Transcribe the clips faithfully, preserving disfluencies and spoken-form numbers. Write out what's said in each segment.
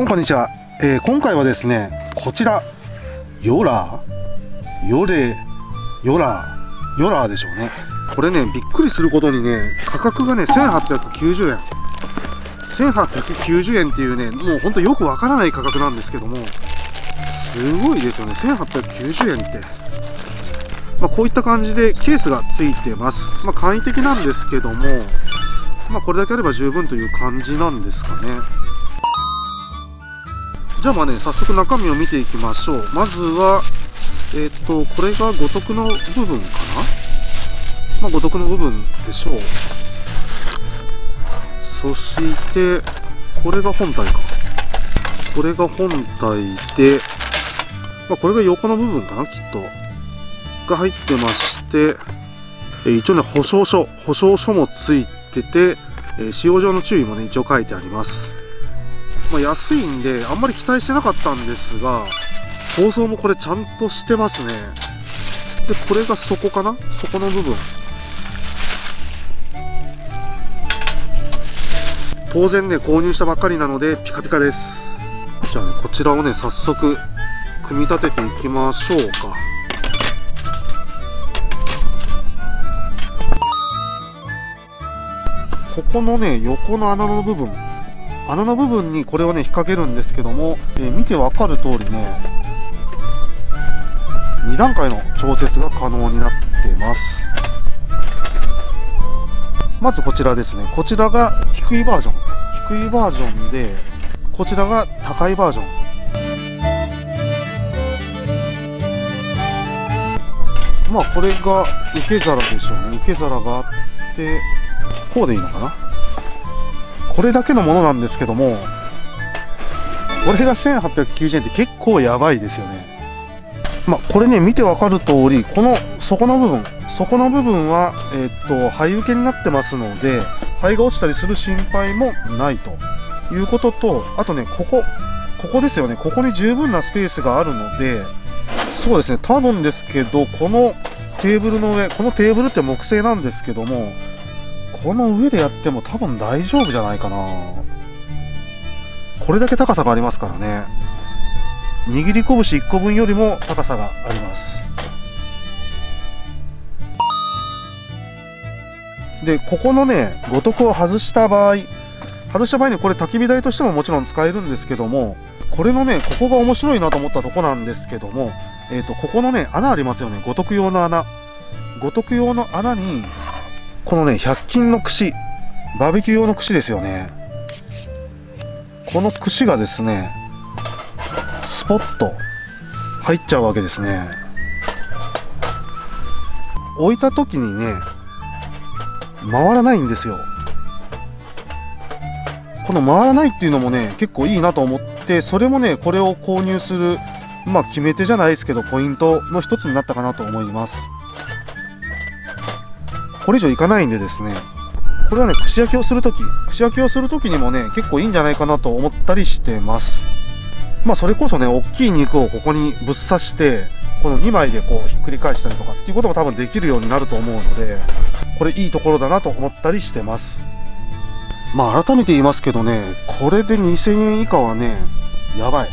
どうもこんにちは、えー、今回はですねこちらヨラヨレヨラヨラでしょうね。これねびっくりすることにね価格がねせんはっぴゃくきゅうじゅうえんせんはっぴゃくきゅうじゅうえんっていうねもうほんとよくわからない価格なんですけどもすごいですよねせんはっぴゃくきゅうじゅうえんって、まあ、こういった感じでケースがついてます。まあ、簡易的なんですけども、まあ、これだけあれば十分という感じなんですかね。じゃあまあね早速中身を見ていきましょう。まずはえっとこれが五徳の部分かな、まあ、五徳の部分でしょう。そしてこれが本体かこれが本体で、まあ、これが横の部分かなきっとが入ってまして、えー、一応ね保証書保証書もついてて、えー、使用上の注意もね一応書いてあります。まあ、安いんであんまり期待してなかったんですが包装もこれちゃんとしてますね。でこれが底かな底の部分当然ね購入したばっかりなのでピカピカです。じゃあねこちらをね早速組み立てていきましょうか。ここのね横の穴の部分穴の部分にこれをね引っ掛けるんですけども、えー、見てわかる通りねにだんかいの調節が可能になってます。まずこちらですねこちらが低いバージョン低いバージョンでこちらが高いバージョン。まあこれが受け皿でしょうね。受け皿があってこうでいいのかな。これだけのものなんですけどもこれがせんはっぴゃくきゅうじゅうえんって結構やばいですよね。まあこれね見てわかる通りこの底の部分底の部分はえー、っと灰受けになってますので灰が落ちたりする心配もないということとあとねここここですよねここに十分なスペースがあるのでそうですね多分ですけどこのテーブルの上このテーブルって木製なんですけどもこの上でやっても多分大丈夫じゃないかな。これだけ高さがありますからね握り拳いっこぶんよりも高さがあります。でここのね五徳を外した場合外した場合ねこれ焚き火台としてももちろん使えるんですけどもこれのねここが面白いなと思ったとこなんですけども、えーと、ここのね穴ありますよね五徳用の穴五徳用の穴にこのねひゃくきんの串バーベキュー用の串ですよねこの串がですねスポッと入っちゃうわけですね。置いた時にね回らないんですよ。この回らないっていうのもね結構いいなと思ってそれもねこれを購入するまあ決め手じゃないですけどポイントの一つになったかなと思います。これ以上いかないんでですねこれはね串焼きをするとき串焼きをするときにもね結構いいんじゃないかなと思ったりしてます。まあそれこそね大きい肉をここにぶっ刺してこのにまいでこうひっくり返したりとかっていうことも多分できるようになると思うのでこれいいところだなと思ったりしてます。まあ改めて言いますけどねこれでにせんえん以下はねやばい。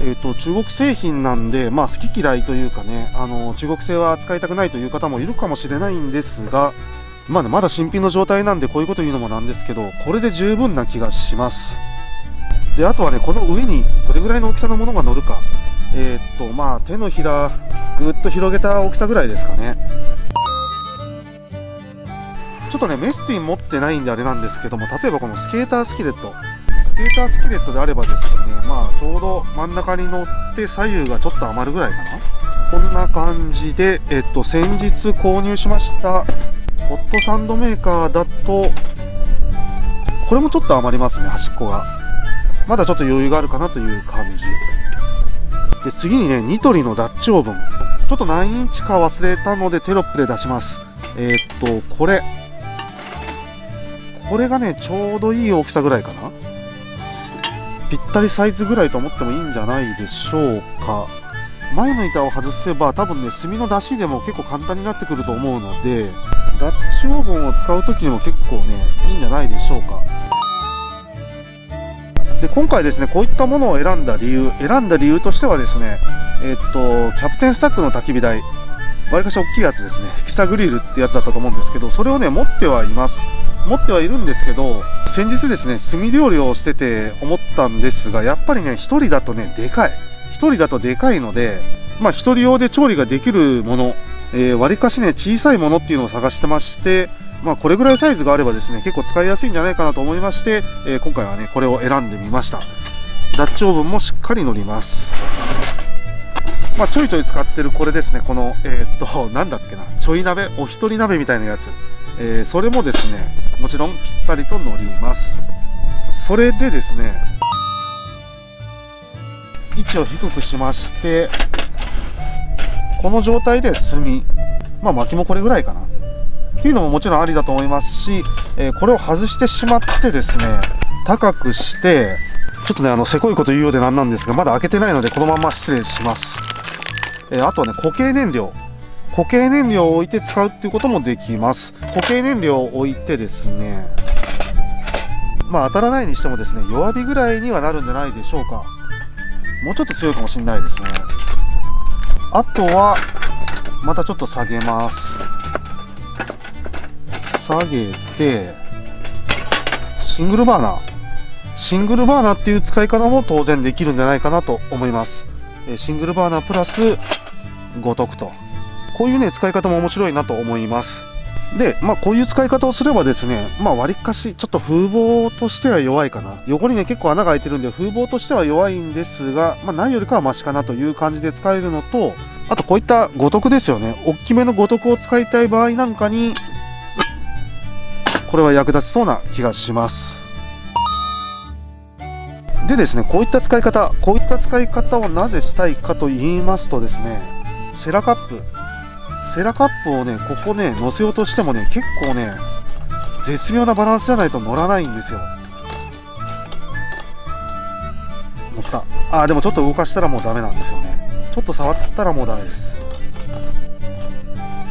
えーと、中国製品なんで、まあ、好き嫌いというかねあの中国製は使いたくないという方もいるかもしれないんですが、まあね、まだ新品の状態なんでこういうこと言うのもなんですけどこれで十分な気がします。であとはねこの上にどれぐらいの大きさのものが乗るか、えーとまあ、手のひらぐっと広げた大きさぐらいですかね。ちょっとねメスティン持ってないんであれなんですけども例えばこのスケータースキレットスケータースキレットであればですね、まあ、ちょうど真ん中に乗って左右がちょっと余るぐらいかな。こんな感じで、えっと、先日購入しましたホットサンドメーカーだとこれもちょっと余りますね端っこがまだちょっと余裕があるかなという感じで次にねニトリのダッチオーブンちょっと何インチか忘れたのでテロップで出します。えっとこれこれがねちょうどいい大きさぐらいかなぴったりサイズぐらいと思ってもいいんじゃないでしょうか。前の板を外せば多分ね炭の出しでも結構簡単になってくると思うのでダッチオーブンを使う時にも結構ねいいんじゃないでしょうか。で今回ですね、こういったものを選んだ理由選んだ理由としてはですね、えー、っとキャプテンスタックの焚き火台、わりかし大きいやつですね、ヘキサグリルってやつだったと思うんですけど、それをね持ってはいます持ってはいるんですけど、先日ですね炭料理をしてて思ったんですが、やっぱりねひとりだとねでかいひとりだとでかいので、まあひとり用で調理ができるもの、えー、わりかしね小さいものっていうのを探してまして、まあこれぐらいサイズがあればですね結構使いやすいんじゃないかなと思いまして、えー、今回はねこれを選んでみました。ダッチオーブンもしっかり乗ります。まあちょいちょい使ってるこれですね、このえー、っとなんだっけなちょい鍋、お一人鍋みたいなやつ、えー、それもですねもちろんぴったりと乗ります。それでですね位置を低くしまして、この状態で炭、まあ薪もこれぐらいかなっていうのももちろんありだと思いますし、えー、これを外してしまってですね高くして、ちょっとねあのせこいこと言うようでなんなんですが、まだ開けてないのでこのまま失礼します。えー、あとはね固形燃料固形燃料を置いて使うっていうこともできます。固形燃料を置いてですね、まあ当たらないにしてもですね弱火ぐらいにはなるんじゃないでしょうか。もうちょっと強いかもしれないですね。あとはまたちょっと下げます。下げてシングルバーナーシングルバーナーっていう使い方も当然できるんじゃないかなと思います。シングルバーナープラスご徳と、こういうね使い方も面白いなと思います。でまあこういう使い方をすればですね、まあわりかしちょっと風防としては弱いかな、横にね結構穴が開いてるんで風防としては弱いんですが、まあないよりかはマシかなという感じで使えるのと、あとこういった五徳ですよね、おっきめの五徳を使いたい場合なんかにこれは役立ちそうな気がします。でですねこういった使い方こういった使い方をなぜしたいかと言いますとですね、セラカップセラカップをねここね乗せようとしてもね結構ね絶妙なバランスじゃないと乗らないんですよ。乗った。あーでもちょっと動かしたらもうダメなんですよね。ちょっと触ったらもうダメです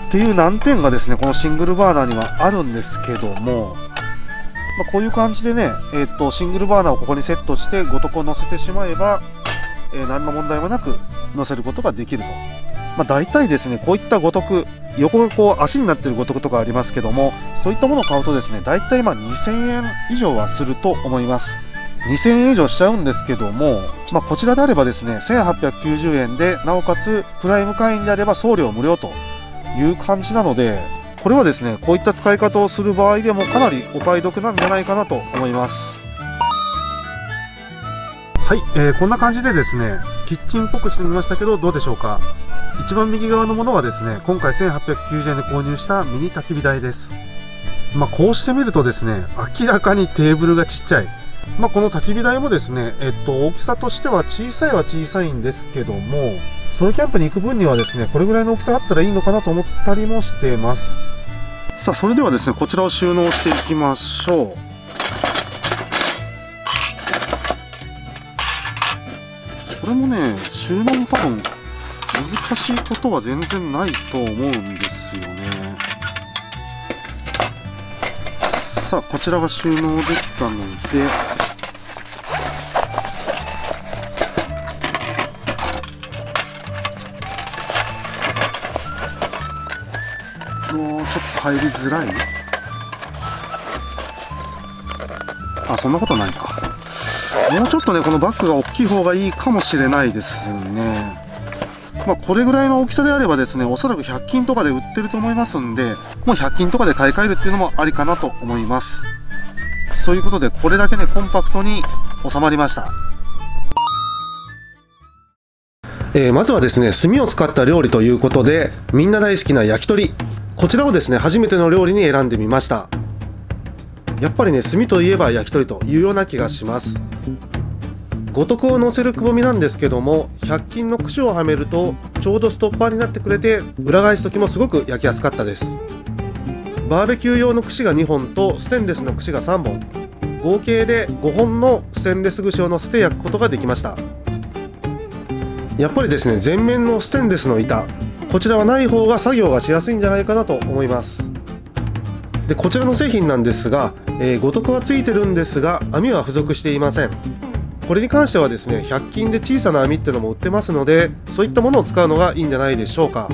っていう難点がですねこのシングルバーナーにはあるんですけども、まあ、こういう感じでね、えー、っとシングルバーナーをここにセットしてごとこ乗せてしまえば、えー、何の問題もなく乗せることができると。まあ大体ですねこういったごとく横がこう足になってるごとくとかありますけども、そういったものを買うとですね大体まあにせんえん以上はすると思います。にせんえん以上しちゃうんですけども、まあ、こちらであればですねせんはっぴゃくきゅうじゅうえんで、なおかつプライム会員であれば送料無料という感じなので、これはですねこういった使い方をする場合でもかなりお買い得なんじゃないかなと思います。はい、えー、こんな感じでですねキッチンっぽくしてみましたけどどうでしょうか。一番右側のものはですね今回せんはっぴゃくきゅうじゅうえんで購入したミニ焚き火台です。まあ、こうしてみるとですね明らかにテーブルがちっちゃい、まあ、この焚き火台もですね、えっと、大きさとしては小さいは小さいんですけども、ソロキャンプに行く分にはですねこれぐらいの大きさあったらいいのかなと思ったりもしてます。さあそれではですねこちらを収納していきましょう。これもね収納多分難しいことは全然ないと思うんですよね。さあこちらが収納できたので、もうちょっと入りづらい。あ、そんなことないか。もうちょっとねこのバッグが大きい方がいいかもしれないですね。まあこれぐらいの大きさであればですねおそらくひゃく均とかで売ってると思いますんで、もうひゃく均とかで買い替えるっていうのもありかなと思います。そういうことでこれだけねコンパクトに収まりました。えー、まずはですね炭を使った料理ということで、みんな大好きな焼き鳥、こちらをですね初めての料理に選んでみました。やっぱりね炭といえば焼き鳥というような気がします。五徳を乗せるくぼみなんですけども、ひゃく均の串をはめるとちょうどストッパーになってくれて、裏返す時もすごく焼きやすかったです。バーベキュー用の串がにほんとステンレスの串がさんぼん、合計でごほんのステンレス串を乗せて焼くことができました。やっぱりですね全面のステンレスの板、こちらはない方が作業がしやすいんじゃないかなと思います。でこちらの製品なんですが、えー、五徳はついてるんですが網は付属していません。これに関してはですね、ひゃく均で小さな網ってのも売ってますので、そういったものを使うのがいいんじゃないでしょうか。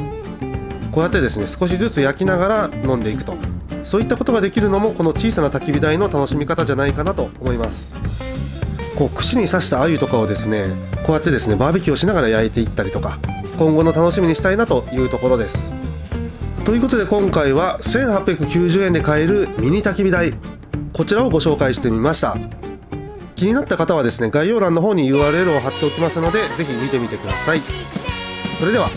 こうやってですね、少しずつ焼きながら飲んでいくと、そういったことができるのもこの小さな焚き火台の楽しみ方じゃないかなと思います。こう串に刺した鮎とかをですね、こうやってですねバーベキューをしながら焼いていったりとか、今後の楽しみにしたいなというところです。ということで今回はせんはっぴゃくきゅうじゅうえんで買えるミニ焚き火台、こちらをご紹介してみました。気になった方はですね、概要欄の方に ユーアールエル を貼っておきますので、ぜひ見てみてください。それでは。